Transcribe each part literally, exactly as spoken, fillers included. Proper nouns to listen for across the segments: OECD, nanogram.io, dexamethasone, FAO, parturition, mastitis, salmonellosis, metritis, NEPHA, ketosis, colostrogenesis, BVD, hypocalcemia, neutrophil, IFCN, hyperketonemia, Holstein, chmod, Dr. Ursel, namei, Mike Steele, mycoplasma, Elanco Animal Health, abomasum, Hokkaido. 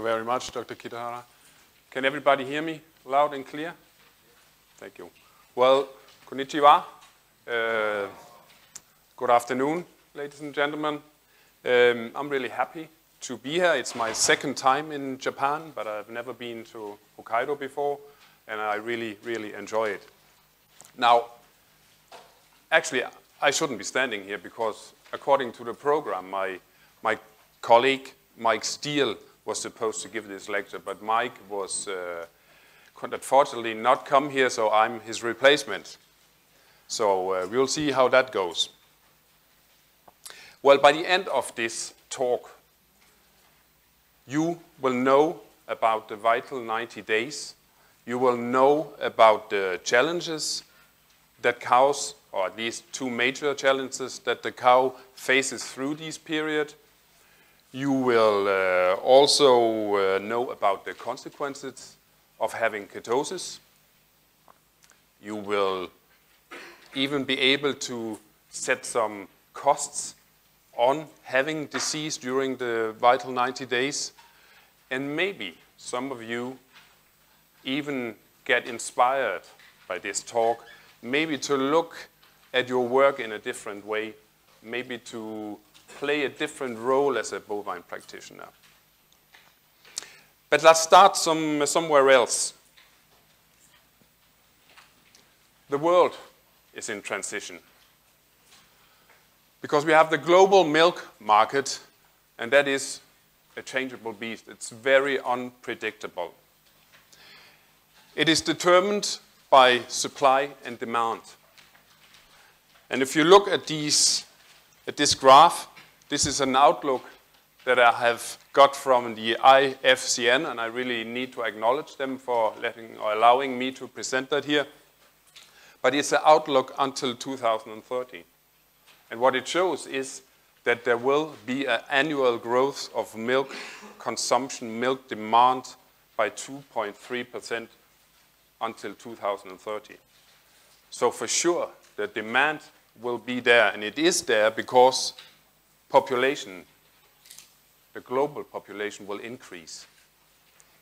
you very much, Doctor Kitahara. Can everybody hear me loud and clear? Thank you. Well, konnichiwa. Uh, good afternoon, ladies and gentlemen. Um, I'm really happy to be here. It's my second time in Japan, but I've never been to Hokkaido before, and I really, really enjoy it. Now, actually, I shouldn't be standing here because, according to the program, my, my colleague, Mike Steele, was supposed to give this lecture, but Mike was uh, could unfortunately not come here, so I'm his replacement. So uh, we'll see how that goes. Well, by the end of this talk, you will know about the vital ninety days. You will know about the challenges that cows, or at least two major challenges that the cow faces through this period. You will uh, also uh, know about the consequences of having ketosis. You will even be able to set some costs on having disease during the vital ninety days. And maybe some of you even get inspired by this talk, maybe to look at your work in a different way, maybe to play a different role as a bovine practitioner. But let's start some, somewhere else. The world is in transition because we have the global milk market, and that is a changeable beast. It's very unpredictable. It is determined by supply and demand. And if you look at, these, at this graph, this is an outlook that I have got from the I F C N, and I really need to acknowledge them for letting or allowing me to present that here. But it's an outlook until two thousand thirty. And what it shows is that there will be an annual growth of milk consumption, milk demand, by two point three percent until two thousand thirty. So for sure, the demand will be there, and it is there because population, the global population, will increase.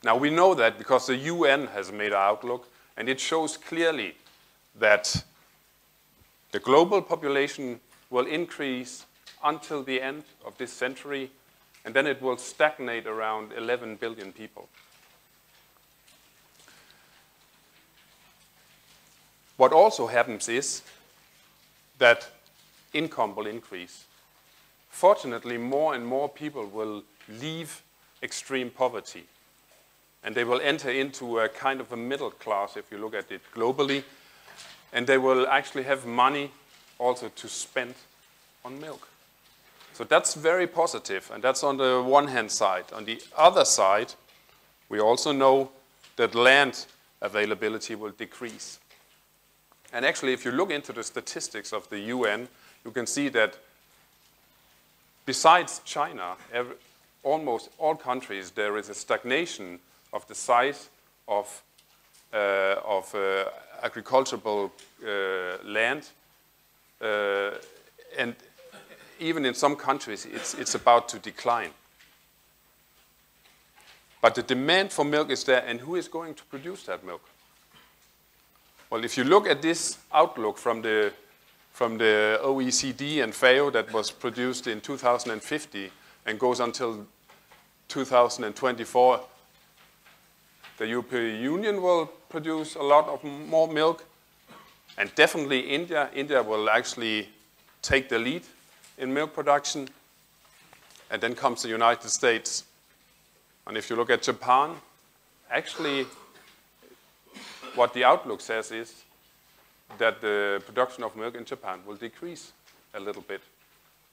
Now we know that because the U N has made an outlook, and it shows clearly that the global population will increase until the end of this century, and then it will stagnate around eleven billion people. What also happens is that income will increase. Fortunately, more and more people will leave extreme poverty, and they will enter into a kind of a middle class if you look at it globally, and they will actually have money also to spend on milk. So that's very positive, and that's on the one hand side. On the other side, we also know that land availability will decrease. And actually, if you look into the statistics of the U N, you can see that besides China, every, almost all countries, there is a stagnation of the size of, uh, of uh, agricultural uh, land. Uh, and even in some countries, it's, it's about to decline. But the demand for milk is there, and who is going to produce that milk? Well, if you look at this outlook from the, from the O E C D and F A O that was produced in two thousand fifty and goes until two thousand twenty-four, the European Union will produce a lot of more milk, and definitely India. India will actually take the lead in milk production, and then comes the United States. And if you look at Japan, actually, what the outlook says is that the production of milk in Japan will decrease a little bit.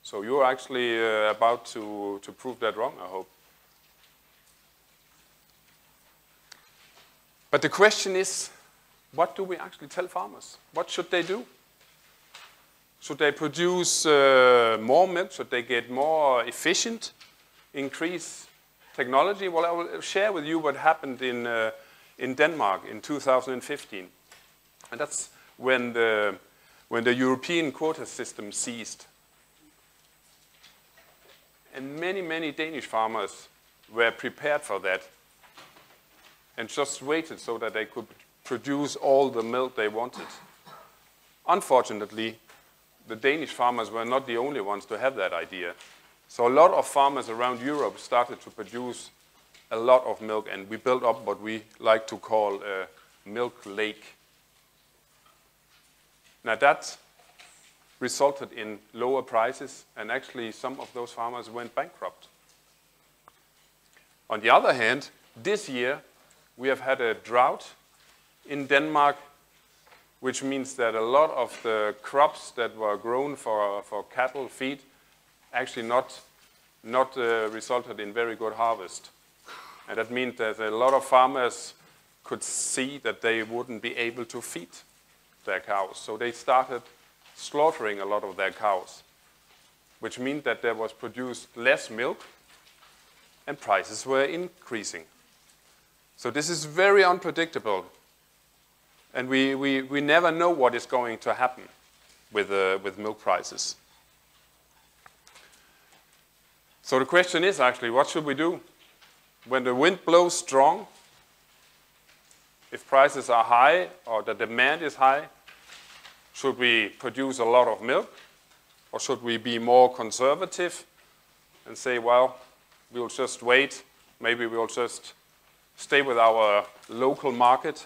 So you're actually uh, about to, to prove that wrong, I hope. But the question is, what do we actually tell farmers? What should they do? Should they produce uh, more milk? Should they get more efficient? Increase technology? Well, I will share with you what happened in uh, in Denmark in two thousand fifteen. And that's when the, when the European quota system ceased. And many, many Danish farmers were prepared for that and just waited so that they could produce all the milk they wanted. Unfortunately, the Danish farmers were not the only ones to have that idea. So a lot of farmers around Europe started to produce a lot of milk, and we built up what we like to call a milk lake. Now that resulted in lower prices, and actually some of those farmers went bankrupt. On the other hand, this year we have had a drought in Denmark, which means that a lot of the crops that were grown for, for cattle feed actually not, not uh, resulted in very good harvest. And that means that a lot of farmers could see that they wouldn't be able to feed their cows. So they started slaughtering a lot of their cows, which means that there was produced less milk and prices were increasing. So this is very unpredictable. And we, we, we never know what is going to happen with, uh, with milk prices. So the question is actually, what should we do? When the wind blows strong, if prices are high or the demand is high, should we produce a lot of milk? Or should we be more conservative and say, well, we'll just wait. Maybe we'll just stay with our local market.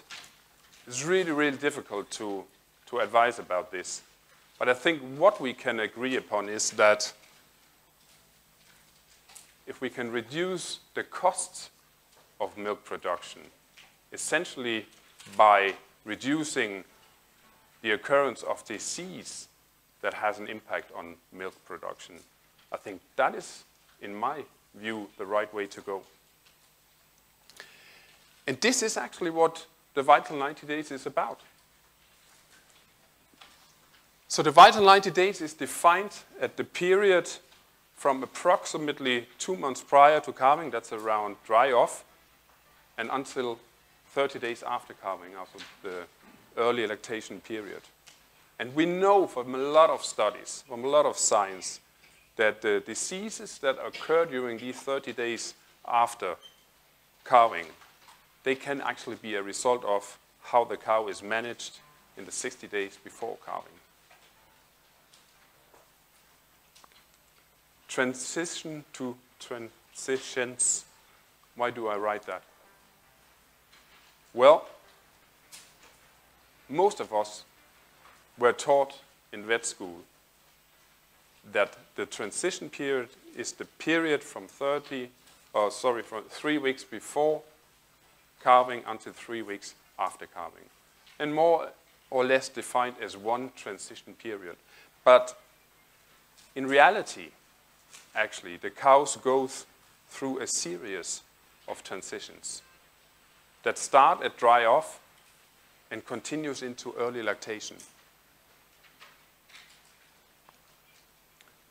It's really, really difficult to, to advise about this. But I think what we can agree upon is that if we can reduce the costs of milk production, essentially by reducing the occurrence of disease that has an impact on milk production, I think that is, in my view, the right way to go. And this is actually what the Vital ninety Days is about. So the Vital ninety Days is defined at the period from approximately two months prior to calving, that's around dry off, and until thirty days after calving, after the early lactation period. And we know from a lot of studies, from a lot of science, that the diseases that occur during these thirty days after calving, they can actually be a result of how the cow is managed in the sixty days before calving. Transition to transitions. Why do I write that? Well, most of us were taught in vet school that the transition period is the period from thirty, or sorry, from three weeks before calving until three weeks after calving, and more or less defined as one transition period. But in reality, actually, the cows go through a series of transitions that start at dry off and continues into early lactation.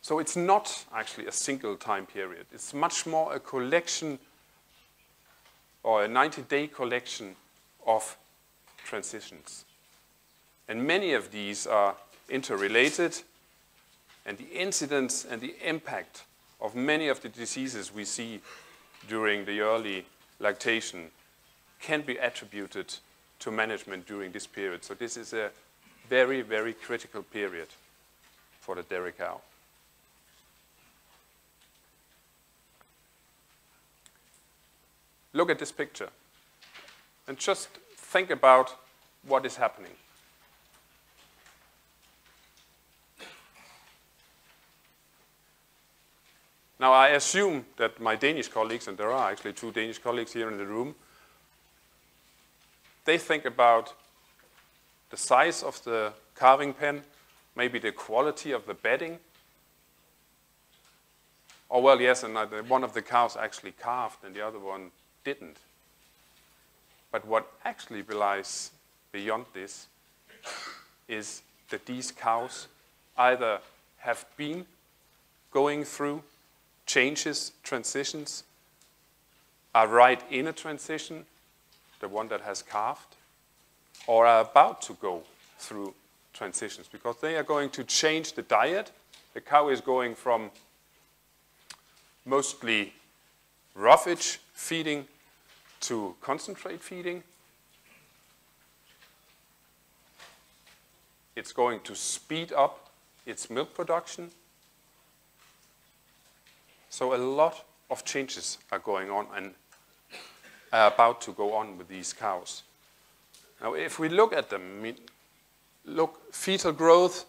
So it's not actually a single time period. It's much more a collection, or a ninety-day collection of transitions. And many of these are interrelated, and the incidence and the impact of many of the diseases we see during the early lactation can be attributed to management during this period. So this is a very, very critical period for the dairy cow. Look at this picture and just think about what is happening. Now, I assume that my Danish colleagues, and there are actually two Danish colleagues here in the room, they think about the size of the calving pen, maybe the quality of the bedding. Oh, well, yes, and one of the cows actually calved and the other one didn't. But what actually lies beyond this is that these cows either have been going through changes, transitions, are right in a transition, the one that has calved, or are about to go through transitions because they are going to change the diet. The cow is going from mostly roughage feeding to concentrate feeding. It's going to speed up its milk production. So a lot of changes are going on and are about to go on with these cows. Now, if we look at them, look, fetal growth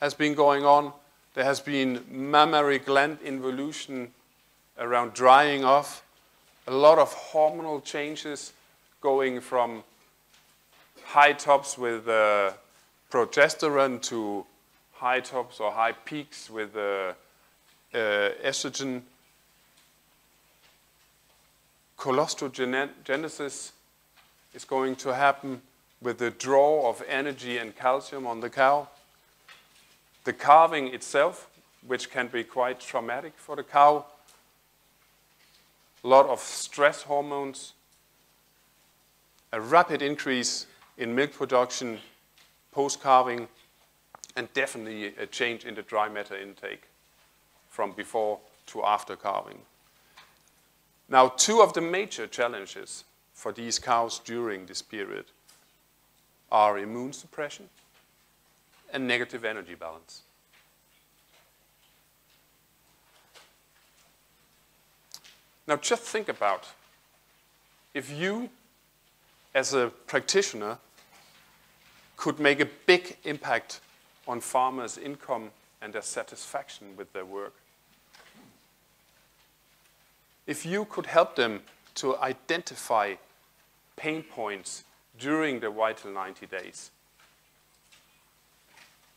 has been going on. There has been mammary gland involution around drying off. A lot of hormonal changes going from high tops with uh, progesterone to high tops or high peaks with uh, uh, estrogen. Colostrogenesis is going to happen with the draw of energy and calcium on the cow. The calving itself, which can be quite traumatic for the cow. A lot of stress hormones, a rapid increase in milk production post-calving, and definitely a change in the dry matter intake from before to after calving. Now, two of the major challenges for these cows during this period are immune suppression and negative energy balance. Now, just think about if you, as a practitioner, could make a big impact on farmers' income and their satisfaction with their work. If you could help them to identify pain points during the vital ninety days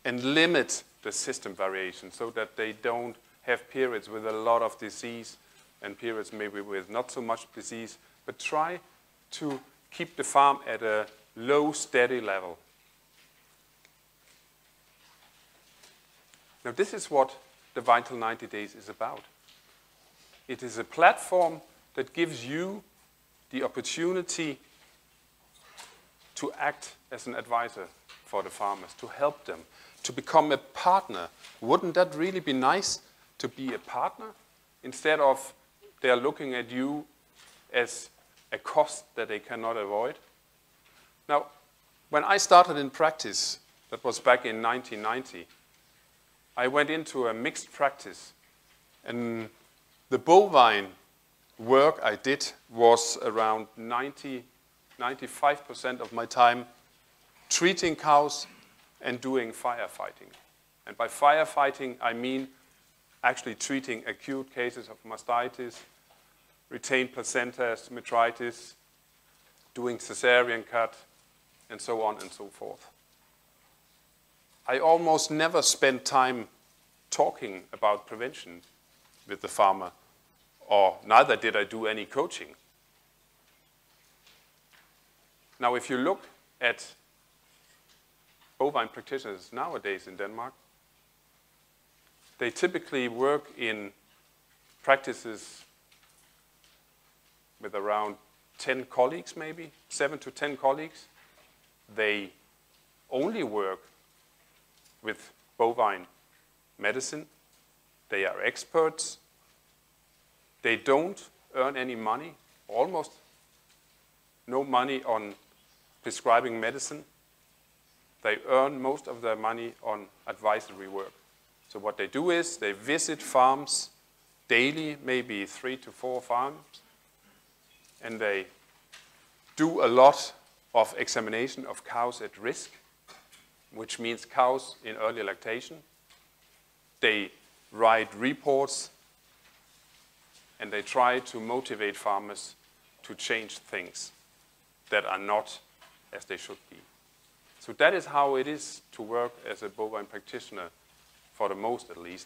and limit the system variation so that they don't have periods with a lot of disease and periods maybe with not so much disease, but try to keep the farm at a low, steady level. Now, this is what the Vital ninety days is about. It is a platform that gives you the opportunity to act as an advisor for the farmers, to help them, to become a partner. Wouldn't that really be nice to be a partner instead of they're looking at you as a cost that they cannot avoid? Now, when I started in practice, that was back in nineteen ninety, I went into a mixed practice, and the bovine work I did was around ninety, ninety-five percent of my time treating cows and doing firefighting. And by firefighting, I mean actually treating acute cases of mastitis, retained placentas, metritis, doing cesarean cut, and so on and so forth. I almost never spent time talking about prevention with the farmer, or neither did I do any coaching. Now, if you look at bovine practitioners nowadays in Denmark, they typically work in practices with around ten colleagues maybe, seven to ten colleagues. They only work with bovine medicine. They are experts. They don't earn any money, almost no money on prescribing medicine. They earn most of their money on advisory work. So what they do is they visit farms daily, maybe three to four farms, and they do a lot of examination of cows at risk, which means cows in early lactation. They write reports, and they try to motivate farmers to change things that are not as they should be. So that is how it is to work as a bovine practitioner, for the most at least,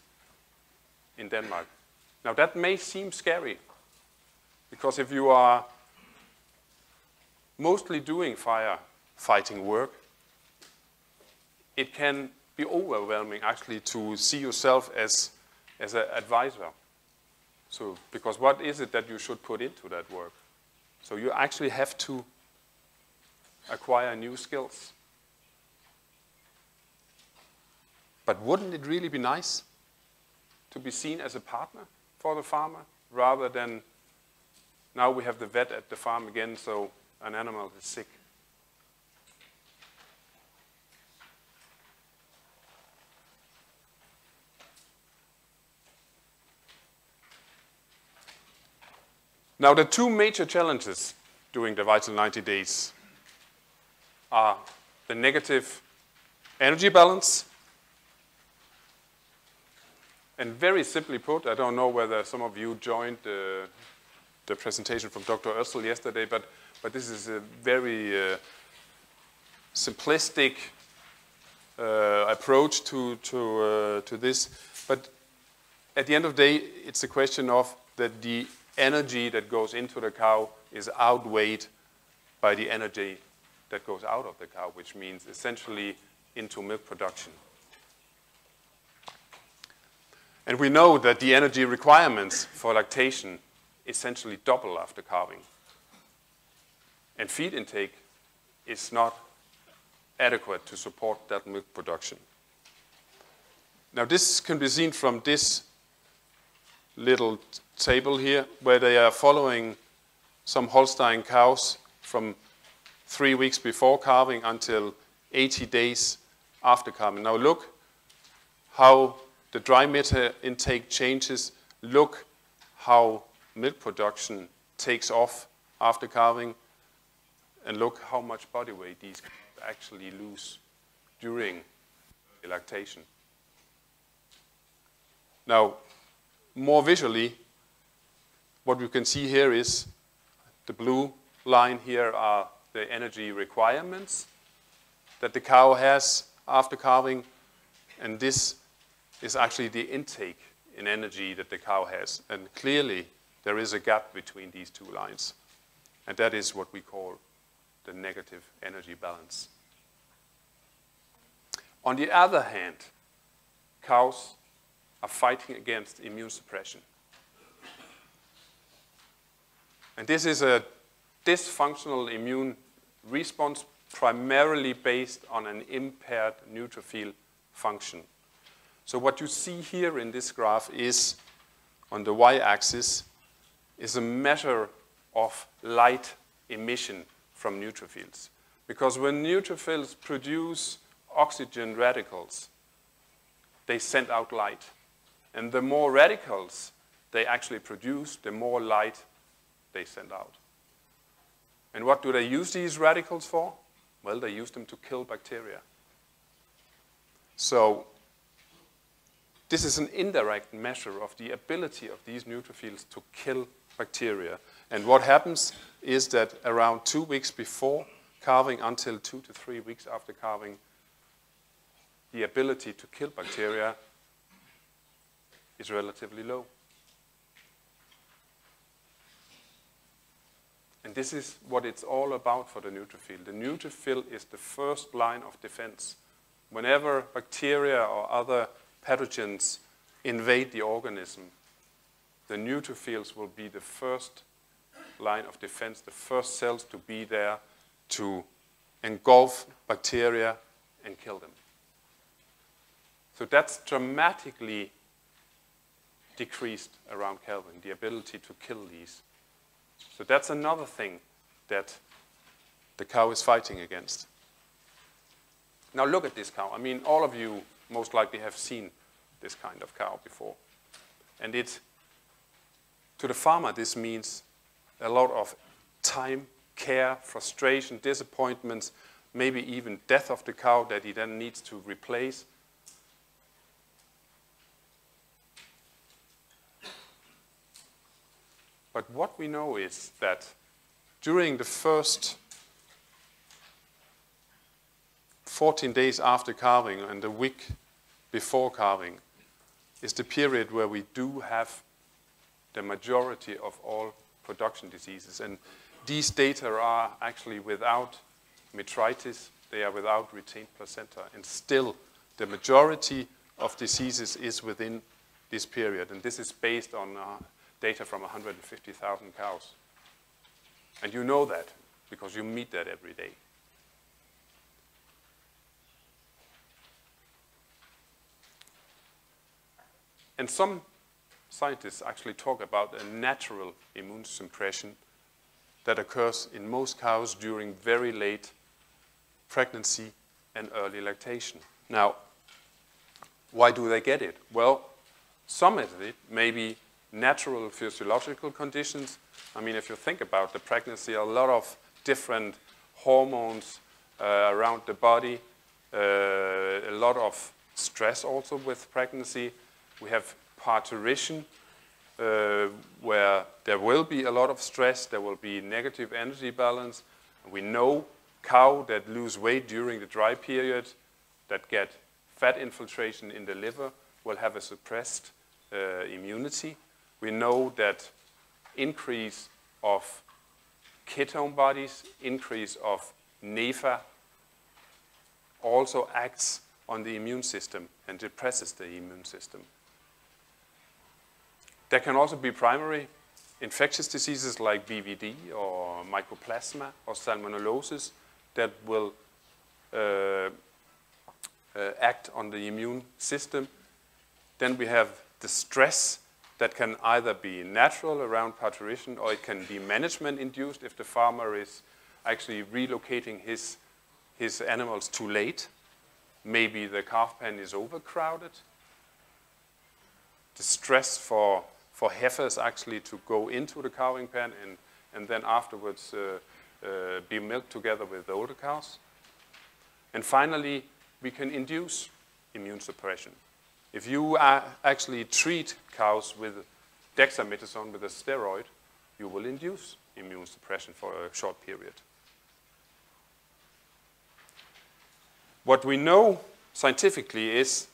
in Denmark. Now, that may seem scary, because if you are mostly doing firefighting work, it can be overwhelming actually to see yourself as, as an advisor. So, because what is it that you should put into that work? So you actually have to acquire new skills. But wouldn't it really be nice to be seen as a partner for the farmer rather than Now we have the vet at the farm again, so an animal is sick. Now the two major challenges during the vital ninety days are the negative energy balance, and very simply put, I don't know whether some of you joined uh, the presentation from Doctor Ursel yesterday, but, but this is a very uh, simplistic uh, approach to, to, uh, to this. But at the end of the day, it's a question of that the energy that goes into the cow is outweighed by the energy that goes out of the cow, which means essentially into milk production. And we know that the energy requirements for lactation essentially double after calving. And feed intake is not adequate to support that milk production. Now this can be seen from this little table here, where they are following some Holstein cows from three weeks before calving until eighty days after calving. Now look how the dry matter intake changes. Look how milk production takes off after calving. And look how much body weight these actually lose during the lactation. Now, more visually, what you can see here is the blue line here are the energy requirements that the cow has after calving, and this is actually the intake in energy that the cow has. And clearly, there is a gap between these two lines. And that is what we call the negative energy balance. On the other hand, cows are fighting against immune suppression. And this is a dysfunctional immune response primarily based on an impaired neutrophil function. So what you see here in this graph is, on the y-axis, is a measure of light emission from neutrophils. Because when neutrophils produce oxygen radicals, they send out light. And the more radicals they actually produce, the more light they send out. And what do they use these radicals for? Well, they use them to kill bacteria. So this is an indirect measure of the ability of these neutrophils to kill bacteria. And what happens is that around two weeks before calving until two to three weeks after calving, the ability to kill bacteria is relatively low. And this is what it's all about for the neutrophil. The neutrophil is the first line of defense. Whenever bacteria or other pathogens invade the organism, the neutrophils will be the first line of defense, the first cells to be there to engulf bacteria and kill them. So that's dramatically decreased around calving, the ability to kill these. So that's another thing that the cow is fighting against. Now look at this cow. I mean, all of you most likely have seen this kind of cow before. And it, to the farmer, this means a lot of time, care, frustration, disappointments, maybe even death of the cow that he then needs to replace. But what we know is that during the first fourteen days after calving and the week before calving is the period where we do have the majority of all production diseases. And these data are actually without metritis. They are without retained placenta. And still, the majority of diseases is within this period. And this is based on Uh, data from one hundred fifty thousand cows. And you know that because you meet that every day. And some scientists actually talk about a natural immune suppression that occurs in most cows during very late pregnancy and early lactation. Now, why do they get it? Well, some of it may be natural physiological conditions. I mean, if you think about the pregnancy, a lot of different hormones uh, around the body, uh, a lot of stress also with pregnancy. We have parturition, uh, where there will be a lot of stress, there will be negative energy balance. We know cows that lose weight during the dry period, that get fat infiltration in the liver, will have a suppressed uh, immunity. We know that increase of ketone bodies, increase of N E P H A also acts on the immune system and depresses the immune system. There can also be primary infectious diseases like B V D or mycoplasma or salmonellosis that will uh, uh, act on the immune system. Then we have the stress that can either be natural around parturition, or it can be management induced if the farmer is actually relocating his, his animals too late. Maybe the calf pen is overcrowded. The stress for, for heifers actually to go into the calving pen and, and then afterwards uh, uh, be milked together with the older cows. And finally, we can induce immune suppression. If you uh, actually treat cows with dexamethasone, with a steroid, you will induce immune suppression for a short period. What we know scientifically is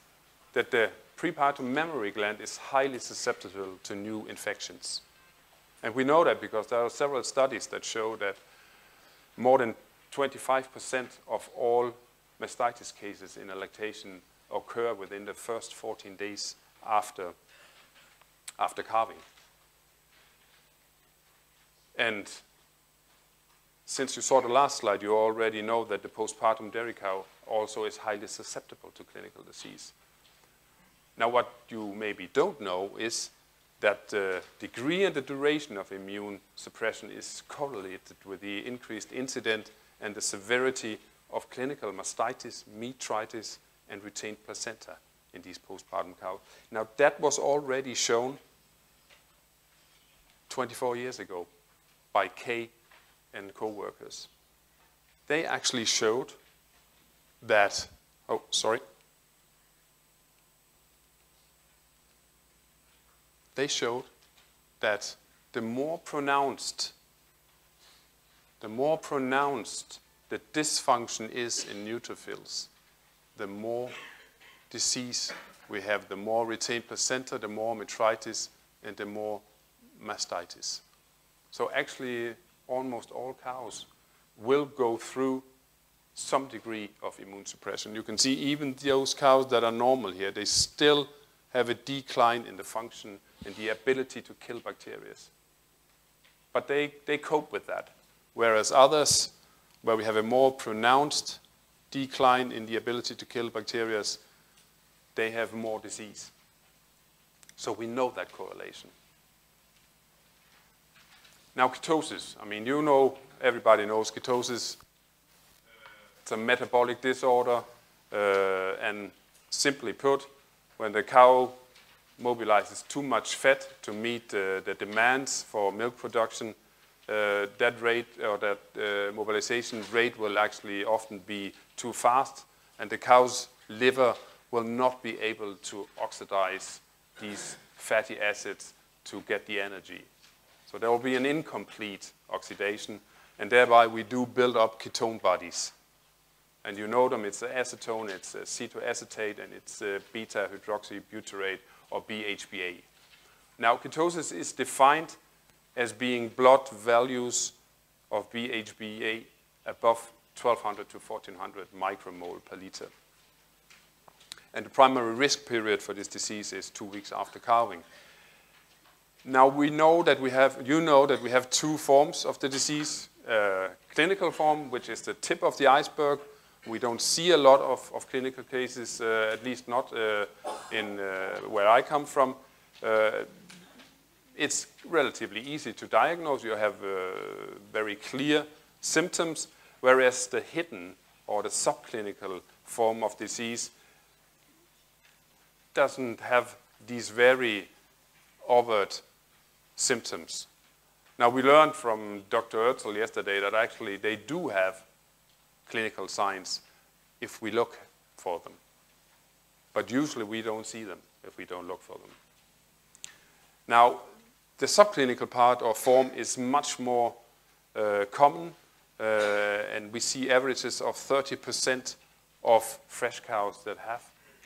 that the prepartum mammary gland is highly susceptible to new infections. And we know that because there are several studies that show that more than twenty-five percent of all mastitis cases in lactation occur within the first fourteen days after, after calving. And since you saw the last slide, you already know that the postpartum dairy cow also is highly susceptible to clinical disease. Now, what you maybe don't know is that the degree and the duration of immune suppression is correlated with the increased incidence and the severity of clinical mastitis, metritis, and retained placenta in these postpartum cows. Now, that was already shown twenty-four years ago by Kay and co-workers. They actually showed that, oh, sorry. They showed that the more pronounced, the more pronounced the dysfunction is in neutrophils, the more disease we have, the more retained placenta, the more metritis, and the more mastitis. So actually, almost all cows will go through some degree of immune suppression. You can see even those cows that are normal here, they still have a decline in the function and the ability to kill bacteria. But they, they cope with that. Whereas others, where we have a more pronounced decline in the ability to kill bacteria, they have more disease. So we know that correlation. Now, ketosis. I mean, you know, everybody knows ketosis. It's a metabolic disorder. Uh, and simply put, when the cow mobilizes too much fat to meet uh, the demands for milk production, uh, that rate or that uh, mobilization rate will actually often be too fast, and the cow's liver will not be able to oxidize these fatty acids to get the energy. So there will be an incomplete oxidation, and thereby we do build up ketone bodies. And you know them, it's acetone, it's acetoacetate, and it's beta-hydroxybutyrate, or B H B A. Now, ketosis is defined as being blood values of B H B A above twelve hundred to fourteen hundred micromole per liter. And the primary risk period for this disease is two weeks after calving. Now, we know that we have, you know that we have two forms of the disease. Uh, clinical form, which is the tip of the iceberg. We don't see a lot of, of clinical cases, uh, at least not uh, in uh, where I come from. Uh, it's relatively easy to diagnose. You have uh, very clear symptoms, whereas the hidden or the subclinical form of disease doesn't have these very overt symptoms. Now, we learned from Doctor Ursel yesterday that actually they do have clinical signs if we look for them. But usually we don't see them if we don't look for them. Now, the subclinical part or form is much more uh, common, uh, and we see averages of thirty percent of fresh cows that have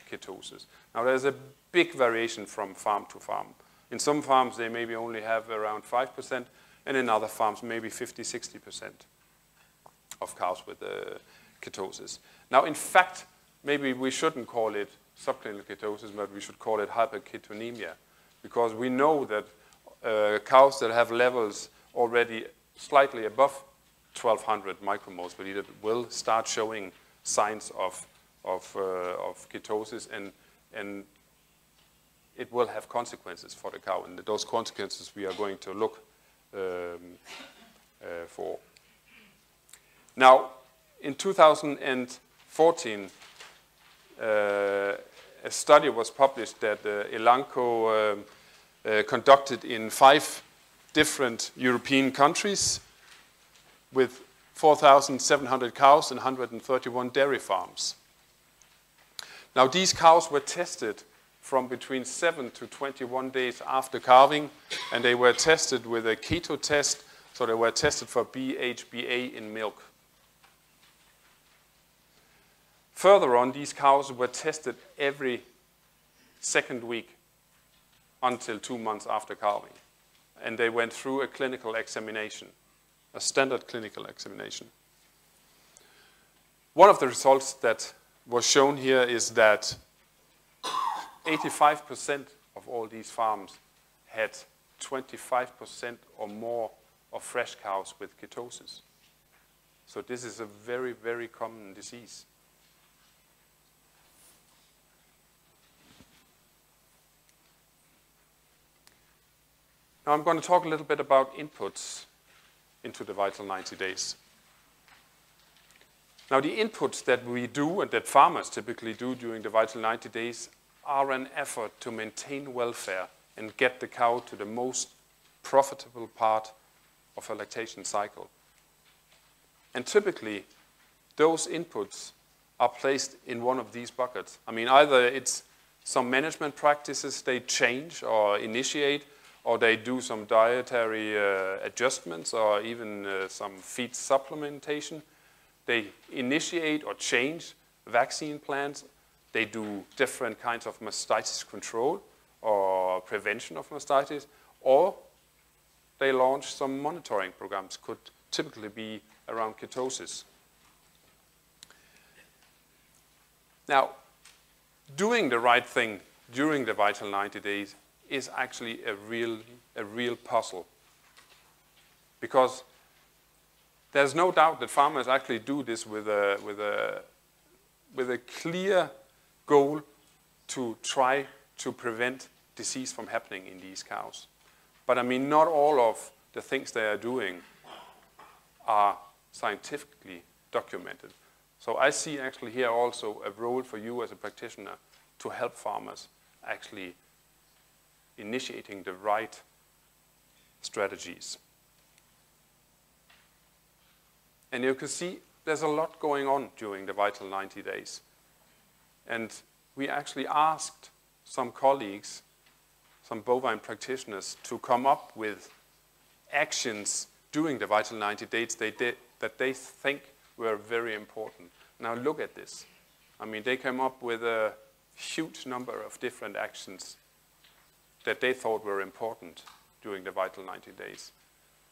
ketosis. Now, there's a big variation from farm to farm. In some farms, they maybe only have around five percent, and in other farms, maybe fifty, sixty percent of cows with uh, ketosis. Now, in fact, maybe we shouldn't call it subclinical ketosis, but we should call it hyperketonemia, because we know that uh, cows that have levels already slightly above twelve hundred micromoles per liter will start showing signs of, of, uh, of ketosis, and, and it will have consequences for the cow, and those consequences we are going to look um, uh, for. Now, in two thousand fourteen, Uh, a study was published that uh, Elanco um, uh, conducted in five different European countries with four thousand seven hundred cows and one hundred thirty-one dairy farms. Now, these cows were tested from between seven to twenty-one days after calving, and they were tested with a keto test, so they were tested for B H B A in milk. Further on, these cows were tested every second week until two months after calving. And they went through a clinical examination, a standard clinical examination. One of the results that was shown here is that eighty-five percent of all these farms had twenty-five percent or more of fresh cows with ketosis. So this is a very, very common disease. Now, I'm going to talk a little bit about inputs into the vital ninety days. Now, the inputs that we do and that farmers typically do during the vital ninety days are an effort to maintain welfare and get the cow to the most profitable part of her lactation cycle. And typically, those inputs are placed in one of these buckets. I mean, either it's some management practices they change or initiate, or they do some dietary uh, adjustments, or even uh, some feed supplementation. They initiate or change vaccine plans. They do different kinds of mastitis control or prevention of mastitis, or they launch some monitoring programs, could typically be around ketosis. Now, doing the right thing during the vital ninety days is actually a real, a real puzzle, because there's no doubt that farmers actually do this with a, with a, with a clear goal to try to prevent disease from happening in these cows. But I mean, not all of the things they are doing are scientifically documented. So I see actually here also a role for you as a practitioner to help farmers actually initiating the right strategies. And you can see there's a lot going on during the vital ninety days. And we actually asked some colleagues, some bovine practitioners, to come up with actions during the vital ninety days they did, that they think were very important. Now look at this. I mean, they came up with a huge number of different actions that they thought were important during the vital ninety days.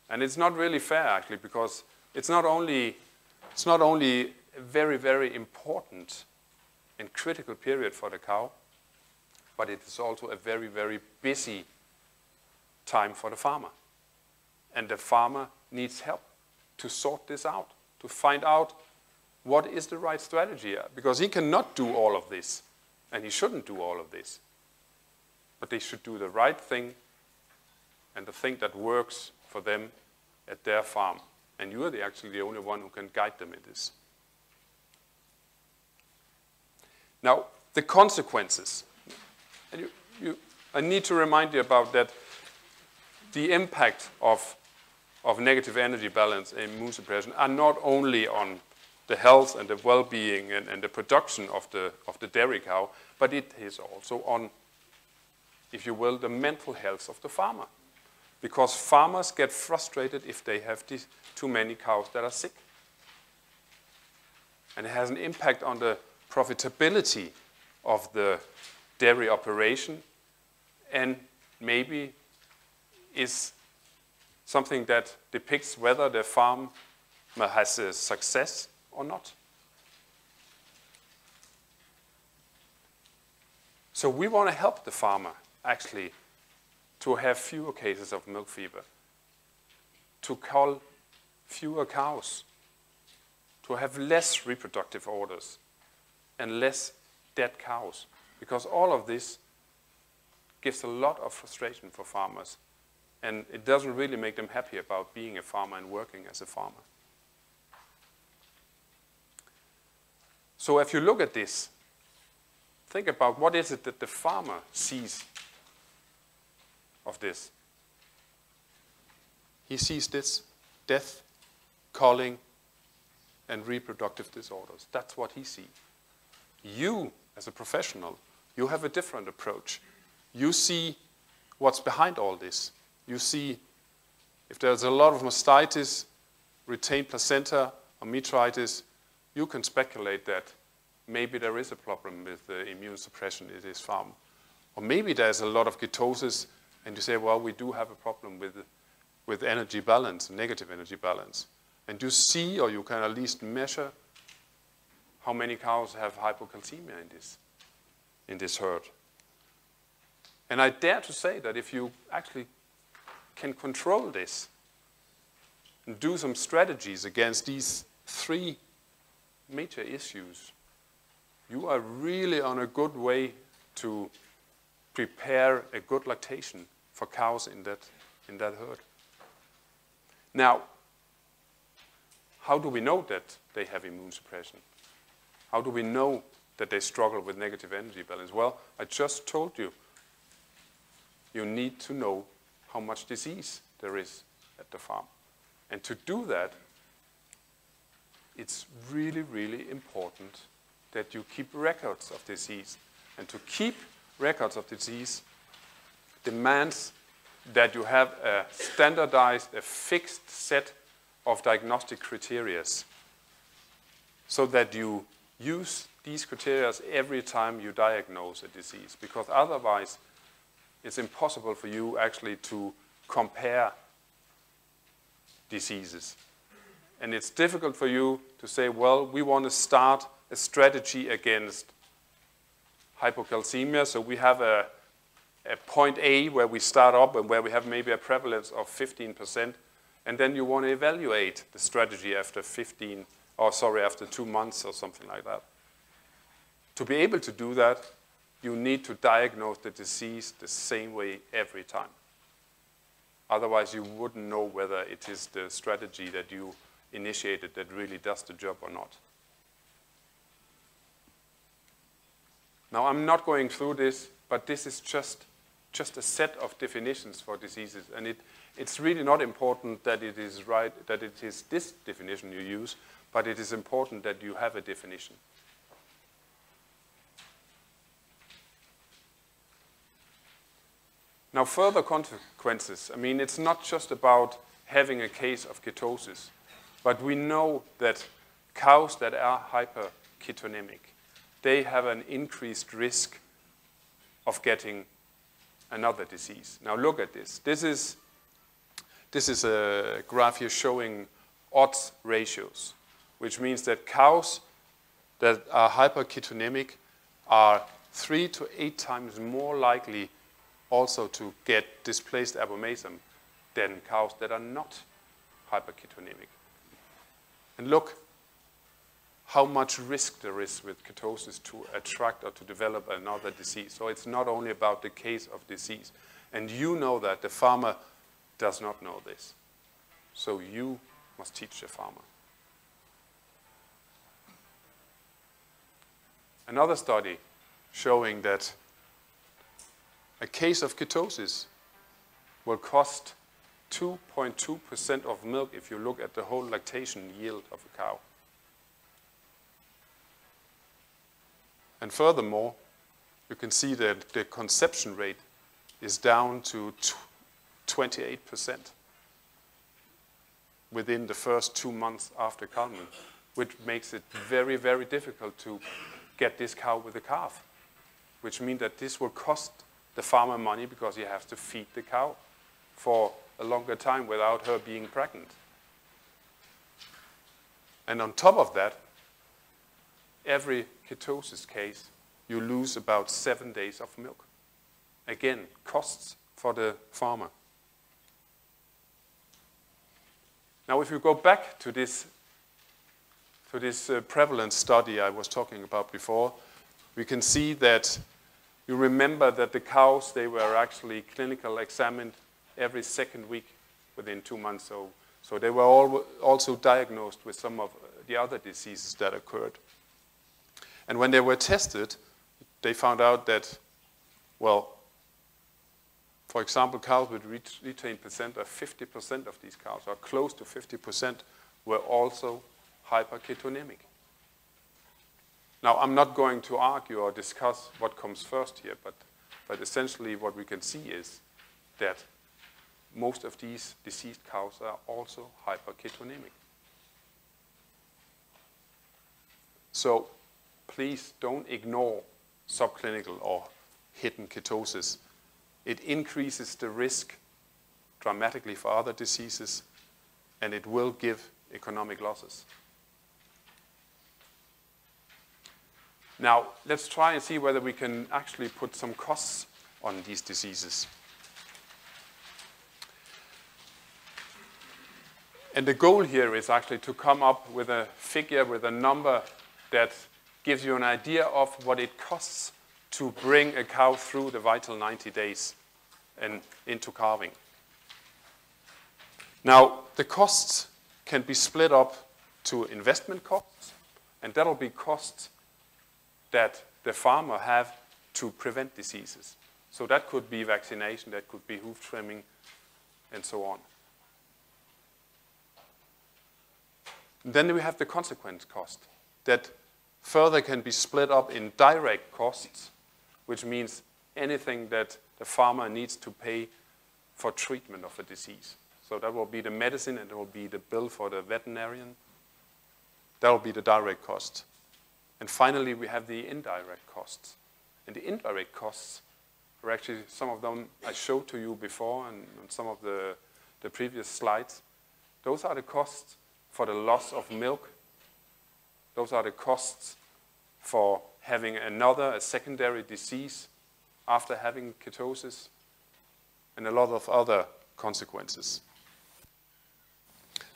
And it's not really fair, actually, because it's not only, it's not only a very, very important and critical period for the cow, but it is also a very, very busy time for the farmer. And the farmer needs help to sort this out, to find out what is the right strategy, because he cannot do all of this, and he shouldn't do all of this. But they should do the right thing and the thing that works for them at their farm. And you are the, actually the only one who can guide them in this. Now, the consequences. And you, you, I need to remind you about that. The impact of, of negative energy balance and immune suppression are not only on the health and the well-being and, and the production of the, of the dairy cow, but it is also on, if you will, the mental health of the farmer. Because farmers get frustrated if they have these too many cows that are sick. And it has an impact on the profitability of the dairy operation, and maybe is something that depicts whether the farmer has a success or not. So we want to help the farmer actually to have fewer cases of milk fever, to cull fewer cows, to have less reproductive orders, and less dead cows. Because all of this gives a lot of frustration for farmers, and it doesn't really make them happy about being a farmer and working as a farmer. So if you look at this, think about what is it that the farmer sees of this. He sees this: death, culling, and reproductive disorders. That's what he sees. You, as a professional, you have a different approach. You see what's behind all this. You see if there's a lot of mastitis, retained placenta, or metritis, you can speculate that maybe there is a problem with the immune suppression in this farm. Or maybe there's a lot of ketosis, and you say, well, we do have a problem with, with energy balance, negative energy balance. And you see, or you can at least measure, how many cows have hypocalcemia in this, in this herd. And I dare to say that if you actually can control this and do some strategies against these three major issues, you are really on a good way to prepare a good lactation for cows in that, in that herd. Now, how do we know that they have immune suppression? How do we know that they struggle with negative energy balance? Well, I just told you, you need to know how much disease there is at the farm. And to do that, it's really, really important that you keep records of disease. And to keep records of disease demands that you have a standardized, a fixed set of diagnostic criteria, so that you use these criteria every time you diagnose a disease, because otherwise it's impossible for you actually to compare diseases. And it's difficult for you to say, well, we want to start a strategy against hypocalcemia, so we have a, a point A where we start up and where we have maybe a prevalence of fifteen percent, and then you want to evaluate the strategy after fifteen or sorry, after two months or something like that. To be able to do that, you need to diagnose the disease the same way every time. Otherwise, you wouldn't know whether it is the strategy that you initiated that really does the job or not. Now, I'm not going through this, but this is just, just a set of definitions for diseases, and it, it's really not important that it is right, that it is this definition you use, but it is important that you have a definition. Now, further consequences. I mean, it's not just about having a case of ketosis, but we know that cows that are hyperketonemic, they have an increased risk of getting another disease. Now, look at this. This is, this is a graph here showing odds ratios, which means that cows that are hyperketonemic are three to eight times more likely also to get displaced abomasum than cows that are not hyperketonemic. And look how much risk there is with ketosis to attract or to develop another disease. So it's not only about the case of disease. And you know that the farmer does not know this. So you must teach the farmer. Another study showing that a case of ketosis will cost two point two percent of milk if you look at the whole lactation yield of a cow. And furthermore, you can see that the conception rate is down to twenty-eight percent within the first two months after calving, which makes it very, very difficult to get this cow with a calf, which means that this will cost the farmer money because he has to feed the cow for a longer time without her being pregnant. And on top of that, every ketosis case, you lose about seven days of milk. Again, costs for the farmer. Now, if you go back to this, to this uh, prevalence study I was talking about before, we can see that you remember that the cows, they were actually clinical examined every second week within two months. So, so they were all also diagnosed with some of the other diseases that occurred. And when they were tested, they found out that, well, for example, cows with retained placenta, fifty percent of these cows, or close to fifty percent, were also hyperketonemic. Now, I'm not going to argue or discuss what comes first here, but, but essentially what we can see is that most of these diseased cows are also hyperketonemic. So please don't ignore subclinical or hidden ketosis. It increases the risk dramatically for other diseases, and it will give economic losses. Now, let's try and see whether we can actually put some costs on these diseases. And the goal here is actually to come up with a figure, with a number that gives you an idea of what it costs to bring a cow through the vital ninety days and into calving. Now, the costs can be split up to investment costs, and that'll be costs that the farmer have to prevent diseases. So that could be vaccination, that could be hoof trimming, and so on. And then we have the consequence cost that further can be split up in direct costs, which means anything that the farmer needs to pay for treatment of a disease. So that will be the medicine, and it will be the bill for the veterinarian. That will be the direct cost. And finally, we have the indirect costs. And the indirect costs are actually some of them I showed to you before and on some of the, the previous slides. Those are the costs for the loss of milk. Those are the costs for having another, a secondary disease after having ketosis, and a lot of other consequences.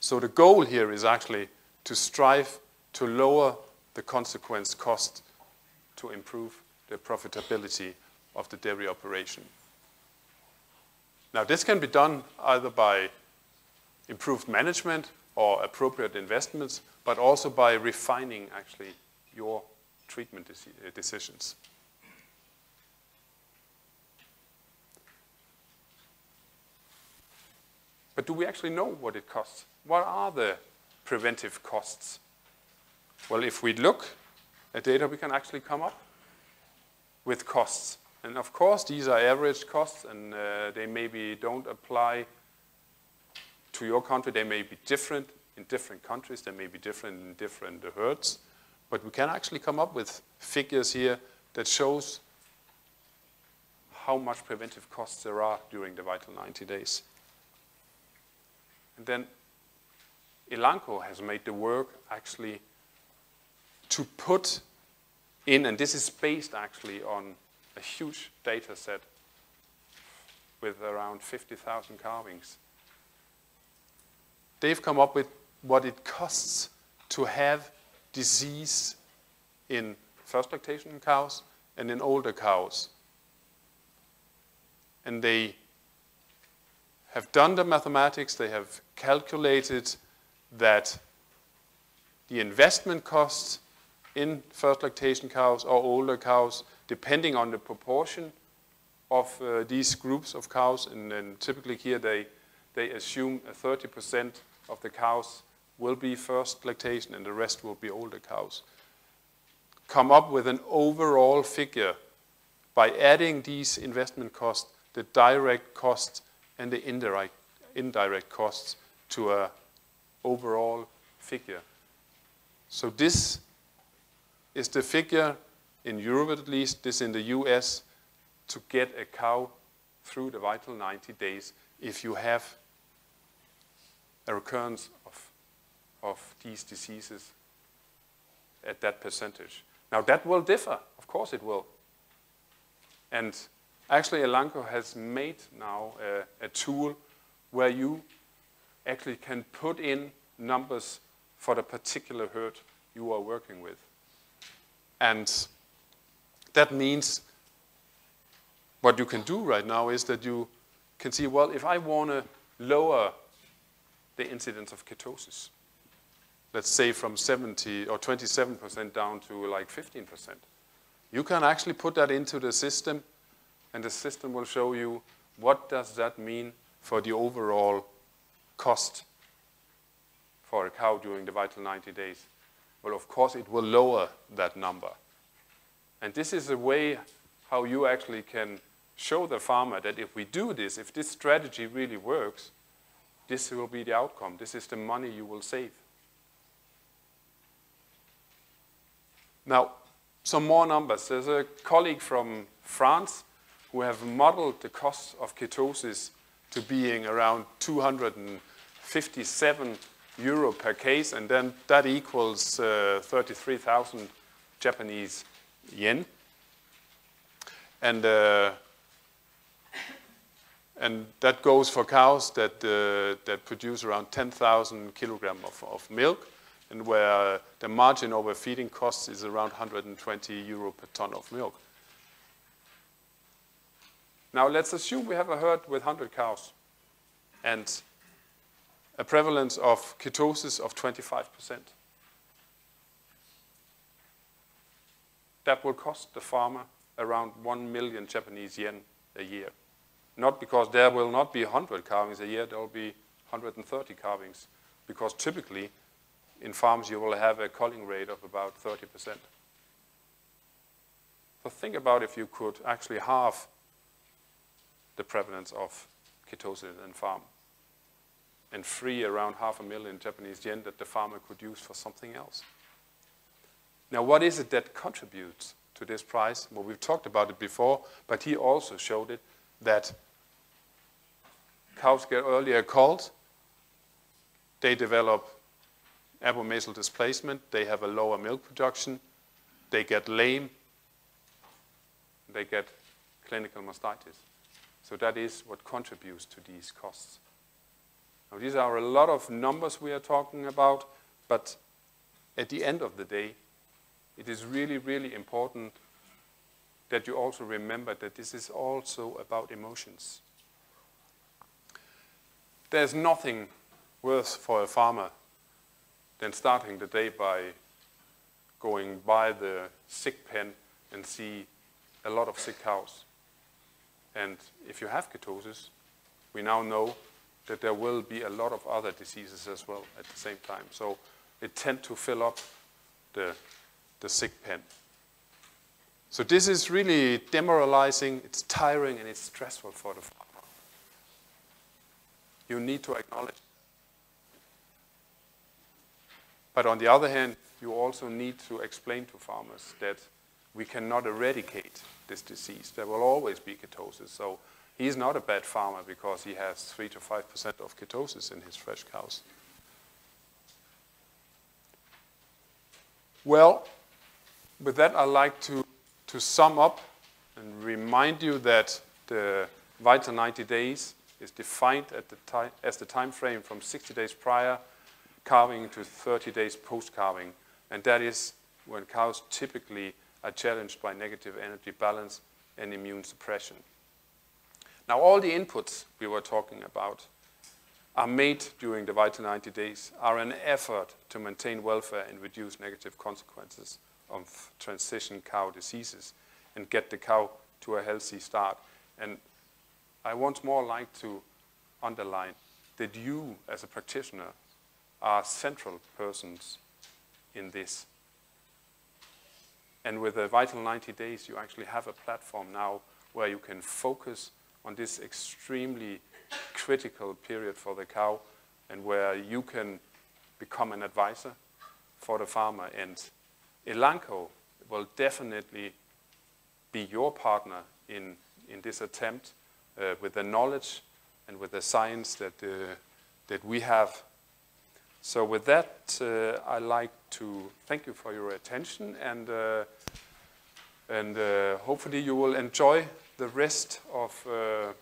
So the goal here is actually to strive to lower the consequence cost to improve the profitability of the dairy operation. Now, this can be done either by improved management or appropriate investments, but also by refining actually your treatment decisions. But do we actually know what it costs? What are the preventive costs? Well, if we look at data, we can actually come up with costs. And of course, these are average costs, and uh, they maybe don't apply to your country. They may be different in different countries, they may be different in different herds, but we can actually come up with figures here that shows how much preventive costs there are during the vital ninety days. And then Elanco has made the work actually to put in, and this is based actually on a huge data set with around fifty thousand calvings. They've come up with what it costs to have disease in first lactation cows and in older cows. And they have done the mathematics, they have calculated that the investment costs in first lactation cows or older cows, depending on the proportion of uh, these groups of cows, and, and typically here they, they assume thirty percent of the cows will be first lactation and the rest will be older cows, come up with an overall figure by adding these investment costs, the direct costs and the indirect, indirect costs to an overall figure. So this is the figure, in Europe at least, this in the U S, to get a cow through the vital ninety days if you have a recurrence of, of these diseases at that percentage. Now that will differ, of course it will. And actually Elanco has made now a, a tool where you actually can put in numbers for the particular herd you are working with. And that means what you can do right now is that you can see, well, if I want to lower the incidence of ketosis, let's say from seventy or twenty-seven percent down to like fifteen percent, you can actually put that into the system, and the system will show you what does that mean for the overall cost for a cow during the vital ninety days. Well, of course, it will lower that number. And this is a way how you actually can show the farmer that if we do this, if this strategy really works, this will be the outcome. This is the money you will save. Now, some more numbers. There's a colleague from France who have modeled the cost of ketosis to being around two hundred fifty-seven euro per case, and then that equals uh, thirty-three thousand Japanese yen. And, uh, and that goes for cows that, uh, that produce around ten thousand kilograms of, of milk, and where the margin over feeding costs is around one hundred twenty euro per ton of milk. Now let's assume we have a herd with one hundred cows and a prevalence of ketosis of twenty-five percent. That will cost the farmer around one million Japanese yen a year. Not because there will not be one hundred carvings a year, there will be one hundred thirty carvings, because typically in farms you will have a culling rate of about thirty percent. So think about if you could actually halve the prevalence of ketosis in farm and free around half a million Japanese yen that the farmer could use for something else. Now what is it that contributes to this price? Well, we've talked about it before, but he also showed it that cows get earlier culled, they develop abomasal displacement, they have a lower milk production, they get lame, they get clinical mastitis. So that is what contributes to these costs. Now these are a lot of numbers we are talking about, but at the end of the day, it is really, really important that you also remember that this is also about emotions. There's nothing worse for a farmer than starting the day by going by the sick pen and see a lot of sick cows. And if you have ketosis, we now know that there will be a lot of other diseases as well at the same time. So it tends to fill up the the sick pen. So this is really demoralizing, it's tiring, and it's stressful for the farmer. You need to acknowledge it. But on the other hand, you also need to explain to farmers that we cannot eradicate this disease. There will always be ketosis. So he's not a bad farmer because he has three to five percent of ketosis in his fresh cows. Well, with that, I'd like to, to sum up and remind you that the vital ninety days is defined at the time, as the time frame from sixty days prior calving to thirty days post-calving. And that is when cows typically are challenged by negative energy balance and immune suppression. Now, all the inputs we were talking about are made during the vital ninety days, are an effort to maintain welfare and reduce negative consequences of transition cow diseases and get the cow to a healthy start. And I once more like to underline that you, as a practitioner, are central persons in this. And with the vital ninety days, you actually have a platform now where you can focus on this extremely critical period for the cow, and where you can become an advisor for the farmer. And Elanco will definitely be your partner in, in this attempt uh, with the knowledge and with the science that, uh, that we have. So with that, uh, I'd like to thank you for your attention, and, uh, and uh, hopefully you will enjoy the rest of uh,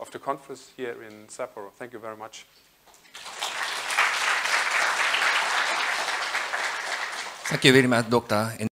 of the conference here in Sapporo. Thank you very much. Thank you very much, Doctor